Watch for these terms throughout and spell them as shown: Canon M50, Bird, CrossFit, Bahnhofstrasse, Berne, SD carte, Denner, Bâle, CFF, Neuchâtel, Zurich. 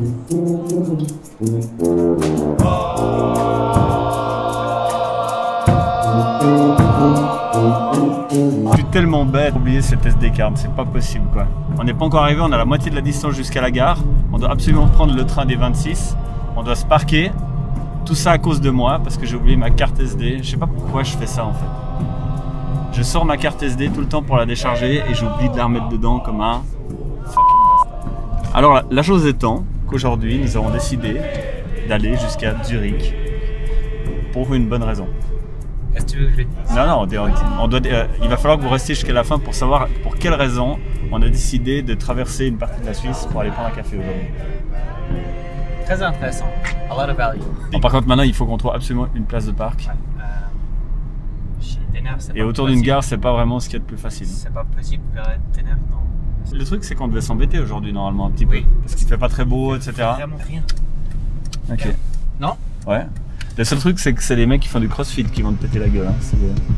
Je suis tellement bête d'oublier cette SD carte, c'est pas possible quoi. On n'est pas encore arrivé, on a la moitié de la distance jusqu'à la gare. On doit absolument prendre le train des 26. On doit se parquer. Tout ça à cause de moi parce que j'ai oublié ma carte SD. Je sais pas pourquoi je fais ça en fait. Je sors ma carte SD tout le temps pour la décharger et j'oublie de la remettre dedans comme un fucking bastard. Alors la chose étant qu'aujourd'hui nous avons décidé d'aller jusqu'à Zurich pour une bonne raison. Est-ce que tu veux que je le dise ? Non, non, il va falloir que vous restiez jusqu'à la fin pour savoir pour quelle raison on a décidé de traverser une partie de la Suisse pour aller prendre un café aujourd'hui. Très intéressant. A lot of value. Bon, par contre, maintenant, il faut qu'on trouve absolument une place de parc. Ouais. Denner, et autour d'une gare, c'est pas vraiment ce qu'il y a de plus facile. C'est pas possible vers Denner, non. Le truc, c'est qu'on devait s'embêter aujourd'hui, normalement, un petit peu. Parce qu'il fait pas très beau, etc. Vraiment rien. Ok. Non? Ouais. Le seul truc, c'est que c'est les mecs qui font du crossfit qui vont te péter la gueule. Hein.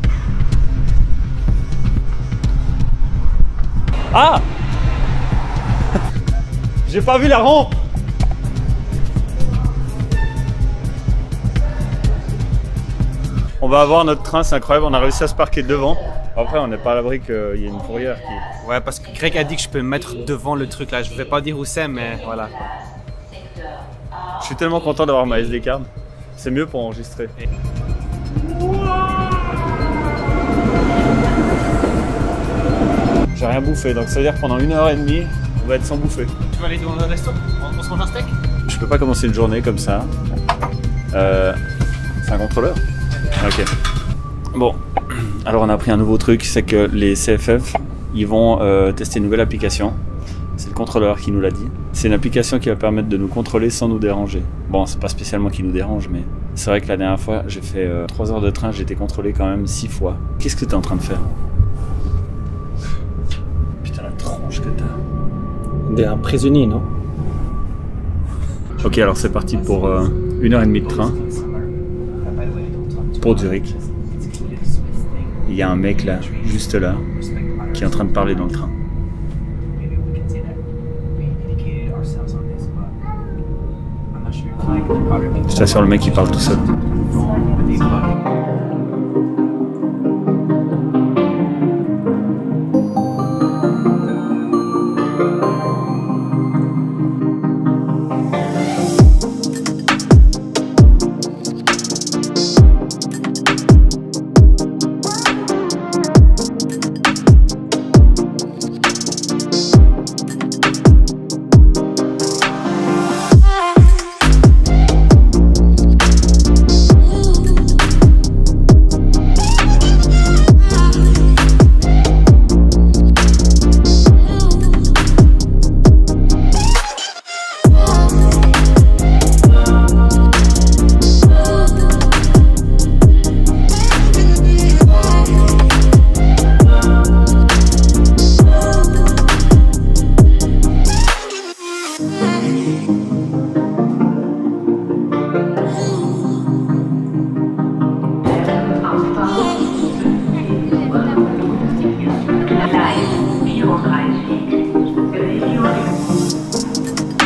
Ah! J'ai pas vu la rampe! On va avoir notre train, c'est incroyable, on a réussi à se parquer devant. Après, on n'est pas à l'abri qu'il y ait une fourrière qui... Ouais, parce que Greg a dit que je peux me mettre devant le truc là, je vais pas dire où c'est, mais voilà. Je suis tellement content d'avoir ma SD carte. C'est mieux pour enregistrer. J'ai rien bouffé, donc ça veut dire que pendant 1h30, on va être sans bouffer. Tu vas aller demander un resto? On se mange un steak? Je peux pas commencer une journée comme ça. C'est un contrôleur? Ok. Bon, alors on a appris un nouveau truc, c'est que les CFF, ils vont tester une nouvelle application. C'est le contrôleur qui nous l'a dit. C'est une application qui va permettre de nous contrôler sans nous déranger. Bon, c'est pas spécialement qui nous dérange, mais c'est vrai que la dernière fois, j'ai fait 3 heures de train, j'ai été contrôlé quand même 6 fois. Qu'est-ce que t'es en train de faire? Putain, la tronche que t'as. T'es un prisonnier, non? Ok, alors c'est parti pour 1h30 de train. Pour Zurich. Il y a un mec là, juste là, qui est en train de parler dans le train. Je t'assure, le mec il parle tout seul.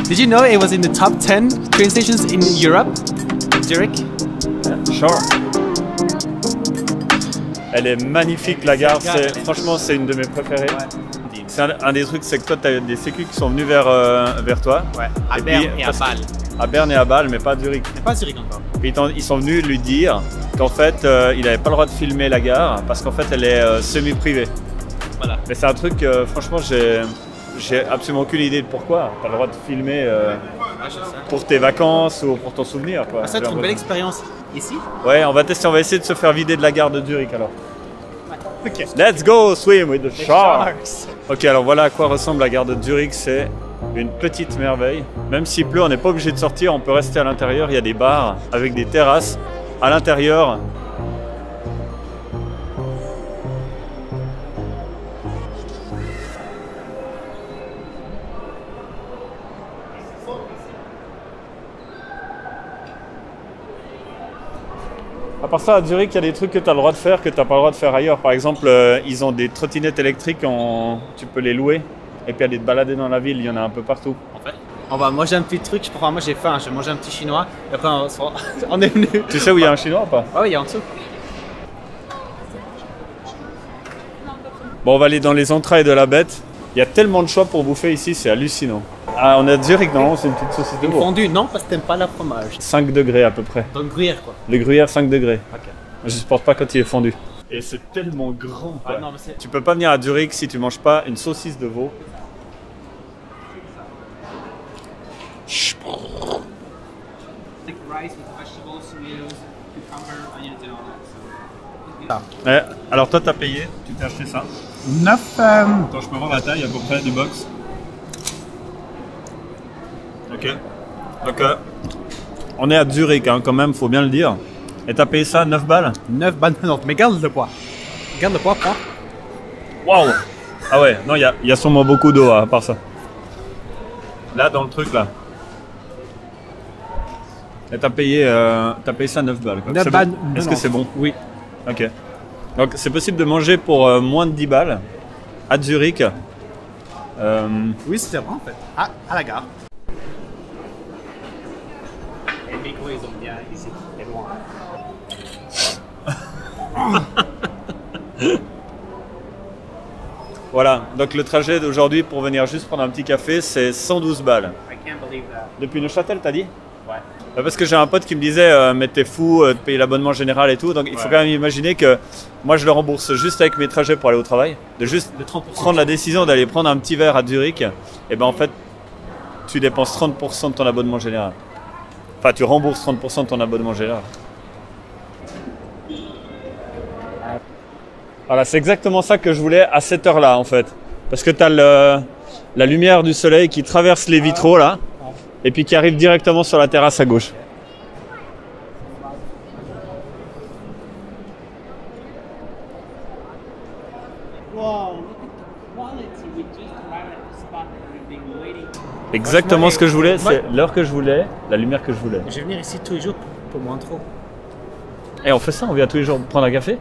Did you know it was in the top 10 train stations in Europe? Zurich? Yeah, sure. Elle est magnifique la gare, franchement c'est une de mes préférées. Ouais. C'est un des trucs, c'est que toi tu as des sécu qui sont venus vers toi. Ouais, à Berne et à Bâle. À Berne et à Bâle, mais pas à Zurich. Mais pas à Zurich encore. Puis ils sont venus lui dire qu'en fait il n'avait pas le droit de filmer la gare parce qu'en fait elle est semi-privée. Voilà. Mais c'est un truc, franchement j'ai absolument aucune idée de pourquoi. T'as le droit de filmer pour tes vacances ou pour ton souvenir, quoi. Ah, ça va être une belle expérience ici. Ouais, on va tester, on va essayer de se faire vider de la gare de Zurich alors. Okay. Let's go swim with the sharks. Ok, alors voilà à quoi ressemble la gare de Zurich, c'est une petite merveille. Même s'il pleut, on n'est pas obligé de sortir, on peut rester à l'intérieur, il y a des bars avec des terrasses à l'intérieur. À part ça, à Zurich, il y a des trucs que tu as le droit de faire que tu n'as pas le droit de faire ailleurs. Par exemple, ils ont des trottinettes électriques, tu peux les louer et puis aller te balader dans la ville, il y en a un peu partout. En fait, on va manger un petit truc, je crois, moi j'ai faim, je mange un petit chinois, et après on est venu. Tu sais où il y a un chinois ou pas? Ah oui, il y a en dessous. Bon, on va aller dans les entrailles de la bête. Il y a tellement de choix pour bouffer ici, c'est hallucinant. Ah, on est à Zurich, non? C'est une petite saucisse de veau. Fondue, non, parce que t'aimes pas le fromage. 5 degrés à peu près. Dans le gruyère, quoi. Le gruyère, 5 degrés. Ok. Je supporte pas quand il est fondu. Et c'est tellement grand. Ah, non, mais tu peux pas venir à Zurich si tu manges pas une saucisse de veau. Ah. Ouais, alors toi, t'as payé, tu t'es acheté ça. 9 €. Attends, je peux voir la taille à peu près du box. Ok. Donc, on est à Zurich hein, quand même, faut bien le dire. Et t'as payé ça 9 balles? 9 balles, non, mais garde le poids. Garde le poids, prends. Waouh! Ah ouais, non, il y a sûrement beaucoup d'eau à part ça. Là, dans le truc là. Et t'as payé ça 9 balles. 9 balles. Est-ce que c'est bon? Oui. Ok. Donc c'est possible de manger pour moins de 10 balles à Zurich. Oui, c'était vrai en fait. À la gare. Les micros, ils ont bien ici. Et loin. Voilà. Donc le trajet d'aujourd'hui pour venir juste prendre un petit café, c'est 112 balles. I can't believe that. Depuis Neuchâtel, t'as dit? Ouais. Parce que j'ai un pote qui me disait mais t'es fou de payer l'abonnement général et tout, donc il faut quand même imaginer que moi je le rembourse juste avec mes trajets pour aller au travail, de juste prendre la décision d'aller prendre un petit verre à Zurich, et ben en fait tu dépenses 30% de ton abonnement général, enfin tu rembourses 30% de ton abonnement général. Voilà, c'est exactement ça que je voulais à cette heure là en fait, parce que t'as la lumière du soleil qui traverse les vitraux là, et puis qui arrive directement sur la terrasse à gauche. Exactement ce que je voulais, c'est l'heure que je voulais, la lumière que je voulais. Je vais venir ici tous les jours pour mon intro. Et on fait ça, on vient tous les jours prendre un café.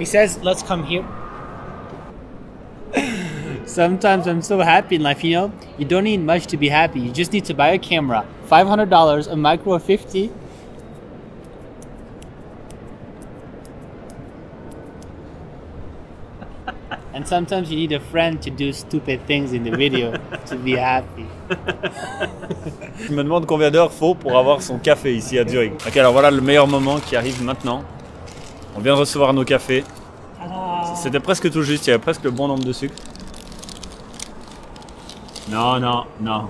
He says, let's come here. Sometimes I'm so happy in life, you know, you don't need much to be happy. You just need to buy a camera, $500, a micro, $50. And sometimes you need a friend to do stupid things in the video to be happy. Je me demande combien d'heures faut pour avoir son café ici à Zurich. Ok, alors voilà le meilleur moment qui arrive maintenant. On vient de recevoir nos cafés. C'était presque tout juste, il y avait presque le bon nombre de sucres. Non, non, non.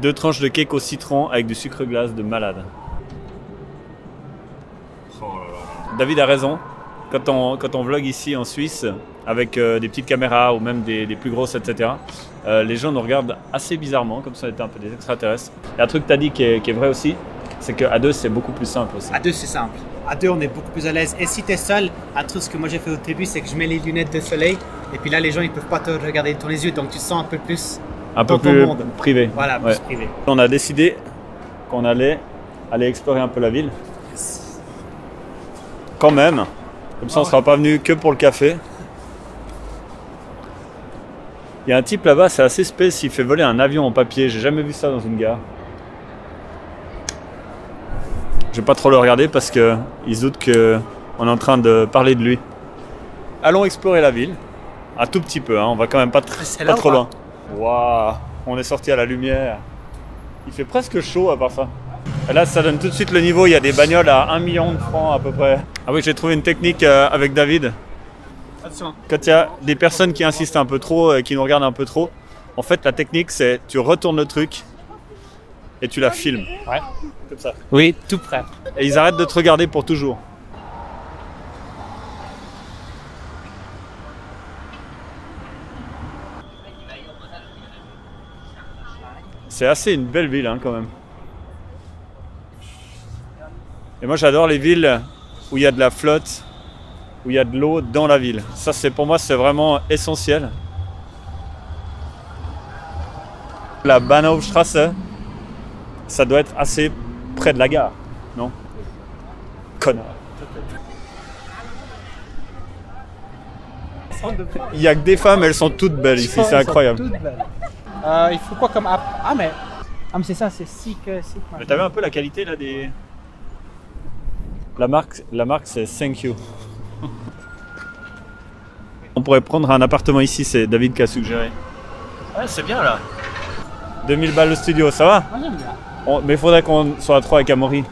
2 tranches de cake au citron avec du sucre glace de malade. Oh là là. David a raison. Quand on vlog ici en Suisse avec des petites caméras ou même des plus grosses, etc., les gens nous regardent assez bizarrement, comme si on était un peu des extraterrestres. Et un truc que tu as dit qui est vrai aussi, c'est qu'à deux, c'est beaucoup plus simple aussi. À deux, c'est simple. À deux, on est beaucoup plus à l'aise. Et si tu es seul, un truc que moi j'ai fait au début, c'est que je mets les lunettes de soleil. Et puis là, les gens, ils ne peuvent pas te regarder dans les yeux. Donc, tu te sens un peu plus dans ton monde. Privé. Voilà, plus privé. On a décidé qu'on allait aller explorer un peu la ville. Yes. Quand même. Comme ça, on ne sera pas venu que pour le café. Il y a un type là-bas, c'est assez spécial. Il fait voler un avion en papier. J'ai jamais vu ça dans une gare. Je vais pas trop le regarder parce que il se doute qu'on est en train de parler de lui. Allons explorer la ville, un tout petit peu, hein. On va quand même pas trop loin. Waouh, on est sorti à la lumière. Il fait presque chaud à part ça. Et là, ça donne tout de suite le niveau, il y a des bagnoles à 1 million de francs à peu près. Ah oui, j'ai trouvé une technique avec David. Quand il y a des personnes qui insistent un peu trop, qui nous regardent un peu trop, en fait la technique c'est tu retournes le truc et tu la filmes. Ouais. Comme ça. Oui, tout près. Et ils arrêtent de te regarder pour toujours. C'est assez une belle ville hein, quand même. Et moi j'adore les villes où il y a de la flotte, où il y a de l'eau dans la ville. Ça c'est pour moi c'est vraiment essentiel. La Bahnhofstrasse, ça doit être assez près de la gare, non? Connard. Il n'y a que des femmes, elles sont toutes belles ici, c'est incroyable. Il faut quoi comme app? Ah mais, c'est ça, c'est sick. Mais t'avais un peu la qualité là des... La marque c'est Thank You. On pourrait prendre un appartement ici, c'est David qui a suggéré. Ouais, c'est bien là. 2000 balles le studio, ça va? Ouais, j'aime bien. Mais il faudrait qu'on soit à 3 avec Amaury.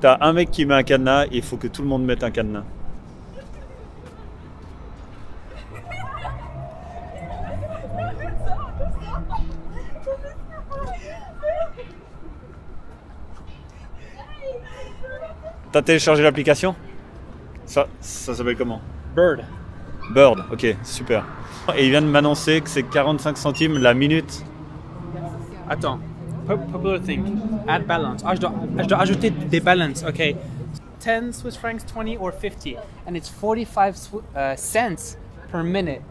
T'as un mec qui met un cadenas, il faut que tout le monde mette un cadenas. T'as téléchargé l'application? Ça s'appelle comment? Bird. Bird, ok, super. Et il vient de m'annoncer que c'est 45 centimes la minute. Attends, popular thing, add balance. Ah, je dois ajouter des balances, ok. 10 Swiss francs, 20 or 50. And it's 45 cents per minute.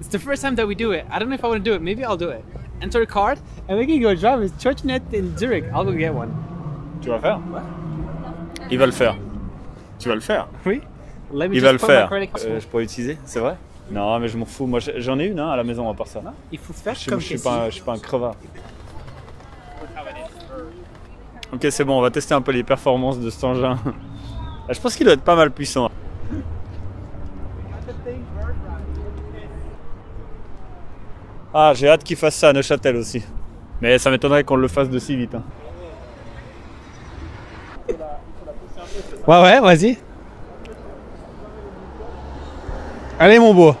It's the first time that we do it. I don't know if I want to do it, maybe I'll do it. Enter a card, and we can go drive a church net in Zurich. I'll go get one. Tu vas faire? Il va le faire. Tu vas le faire? Oui. Il va le faire. Je pourrais utiliser, c'est vrai? Non, mais je m'en fous. Moi, j'en ai une hein, à la maison à part ça. Non, il faut faire comme ça. Je suis pas un crevard. Ok, c'est bon, on va tester un peu les performances de cet engin. Je pense qu'il doit être pas mal puissant. Ah, j'ai hâte qu'il fasse ça à Neuchâtel aussi. Mais ça m'étonnerait qu'on le fasse de si vite. Hein. Ouais, vas-y. Allez, mon beau.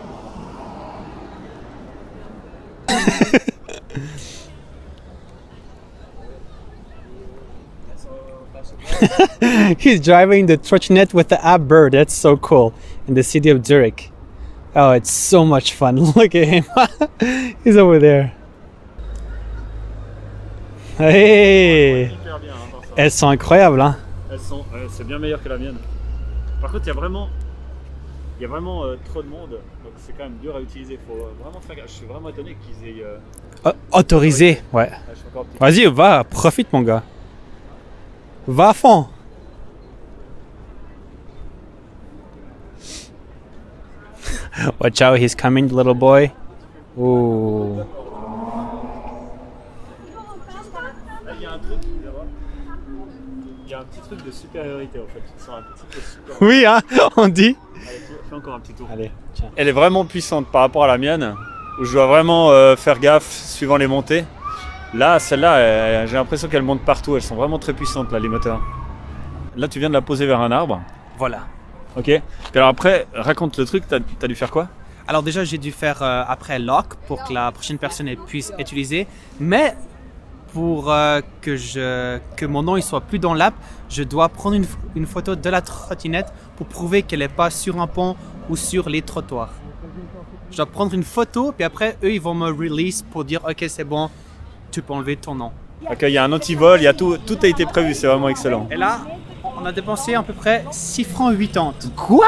He's driving the Truchnet with the app Bird. That's so cool. In the city of Zurich. Oh, it's so much fun. Look at him. He's over there. Hey. Elles sont incroyables, hein? C'est bien meilleur que la mienne. Par contre, il y a vraiment trop de monde, donc c'est quand même dur à utiliser. Faut vraiment faire gaffe. Je suis vraiment étonné qu'ils aient autorisé. Ouais. Vas-y, va, profite mon gars. Va à fond. Watch out, he's coming, little boy. Ooh. Il y a un petit truc de supériorité en fait. Tu sens un petit peu supérieur. Oui, hein, on dit. Allez, fais encore un petit tour. Allez, tiens. Elle est vraiment puissante par rapport à la mienne, où je dois vraiment faire gaffe suivant les montées. Là, celle-là, j'ai l'impression qu'elle monte partout. Elles sont vraiment très puissantes là, les moteurs. Là, tu viens de la poser vers un arbre. Voilà. Ok. Puis alors après, raconte le truc. T'as dû faire quoi? Alors déjà, j'ai dû faire après lock pour que la prochaine personne puisse utiliser, mais pour que mon nom ne soit plus dans l'app, je dois prendre une photo de la trottinette pour prouver qu'elle n'est pas sur un pont ou sur les trottoirs. Je dois prendre une photo, puis après, eux, ils vont me release pour dire « Ok, c'est bon, tu peux enlever ton nom. » Ok, il y a un antivol, il y a tout a été prévu, c'est vraiment excellent. Et là, on a dépensé à peu près 6,80 francs. Quoi?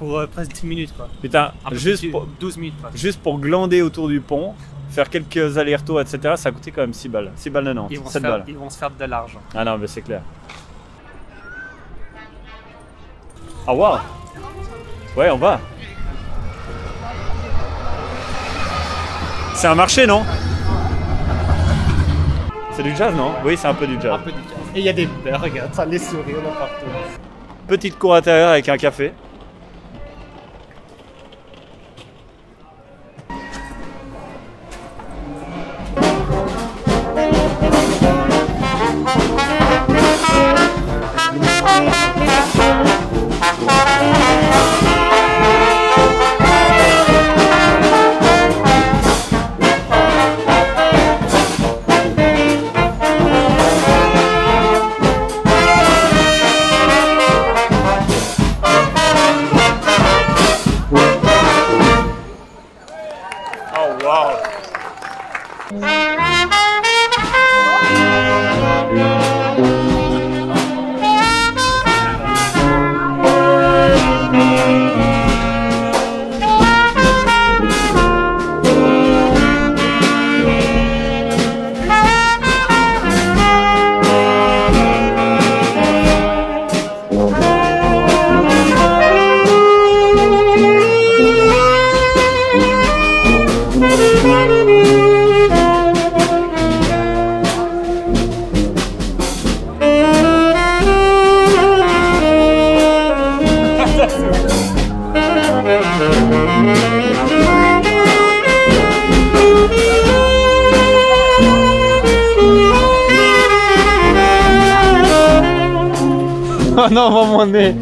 Pour presque 10 minutes, quoi. Putain, juste pour, 12 minutes, quoi. Juste pour glander autour du pont. Faire quelques allers-retours, etc. Ça a coûté quand même 6 balles. 6 balles 90, 7 balles. Ils vont se faire de l'argent. Ah non, mais c'est clair. Ah waouh! Ouais, on va. C'est un marché, non? C'est du jazz, non? Oui, c'est un peu du jazz. Un peu du jazz. Et il y a des beurs, regarde, ça les sourires là partout. Petite cour intérieure avec un café. Wow. Oh non, va mon nez.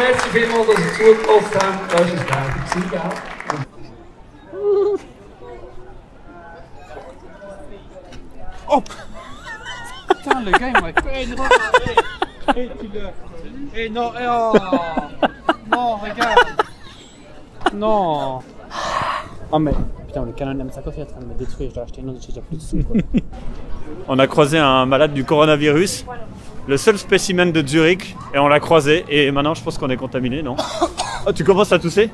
merci vielmals, dass ihr zugelassen habt. Das war es fertig, gell? Oh! Putain, le gars, il m'a fait une non, oh. Non, regarde. Non. Oh mais, putain, le Canon M50 il est en train de me détruire, je dois acheter une autre, j'ai déjà plus de sous, quoi. On a croisé un malade du coronavirus, le seul spécimen de Zurich, et on l'a croisé, et maintenant je pense qu'on est contaminé, non? Oh, tu commences à tousser?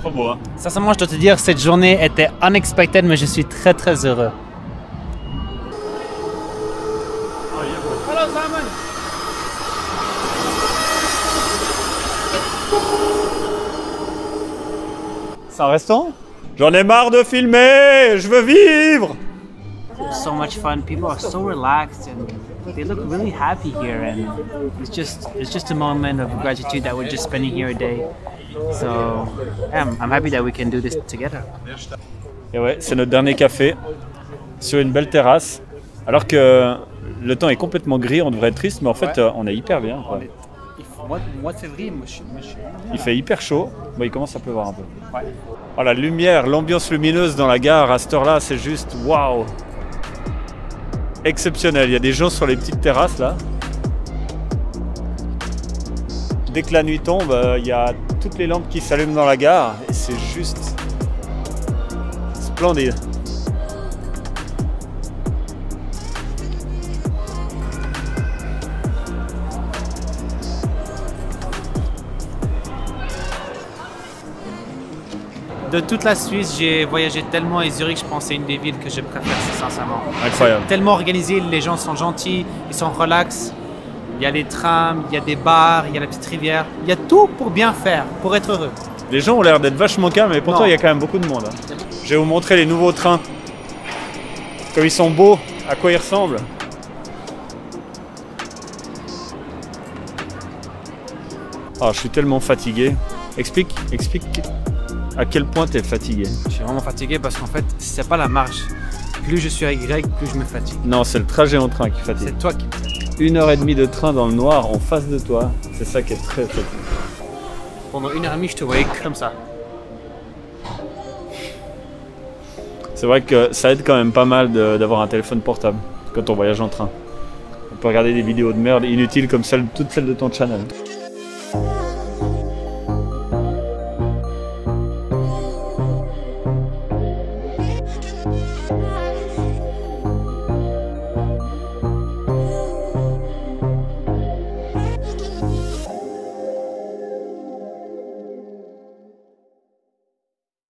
Trop beau, hein? Sincèrement, je dois te dire, cette journée était unexpected, mais je suis très très heureux. C'est un restaurant? J'en ai marre de filmer! Je veux vivre! It's so much fun. People are so relaxed and they look really happy here, and it's just a moment of gratitude that we're just spending here a day. So I'm happy that we can do this together. Et ouais, c'est notre dernier café sur une belle terrasse. Alors que le temps est complètement gris, on devrait être triste, mais en fait, on est hyper bien. Quoi. Mois de février, il fait hyper chaud, mais il commence à pleuvoir un peu. Ouais. Oh, la lumière, l'ambiance lumineuse dans la gare à cette heure-là, c'est juste waouh! Exceptionnel, il y a des gens sur les petites terrasses là. Dès que la nuit tombe, il y a toutes les lampes qui s'allument dans la gare et c'est juste splendide. De toute la Suisse, j'ai voyagé tellement et Zurich, je pense que c'est une des villes que je préfère, sincèrement. Incroyable. Tellement organisé, les gens sont gentils, ils sont relax. Il y a les trams, il y a des bars, il y a la petite rivière. Il y a tout pour bien faire, pour être heureux. Les gens ont l'air d'être vachement calmes, mais pourtant il y a quand même beaucoup de monde. Je vais vous montrer les nouveaux trains. Comme ils sont beaux, à quoi ils ressemblent. Oh, je suis tellement fatigué. Explique, explique. À quel point tu es fatigué? Je suis vraiment fatigué parce qu'en fait, c'est pas la marche. Plus je suis à Y, plus je me fatigue. Non, c'est le trajet en train qui fatigue. C'est toi qui me fatigue. 1h30 de train dans le noir en face de toi, c'est ça qui est très fatigué. Pendant 1h30, je te voyais comme ça. C'est vrai que ça aide quand même pas mal d'avoir un téléphone portable quand on voyage en train. On peut regarder des vidéos de merde inutiles comme toutes celles de ton channel.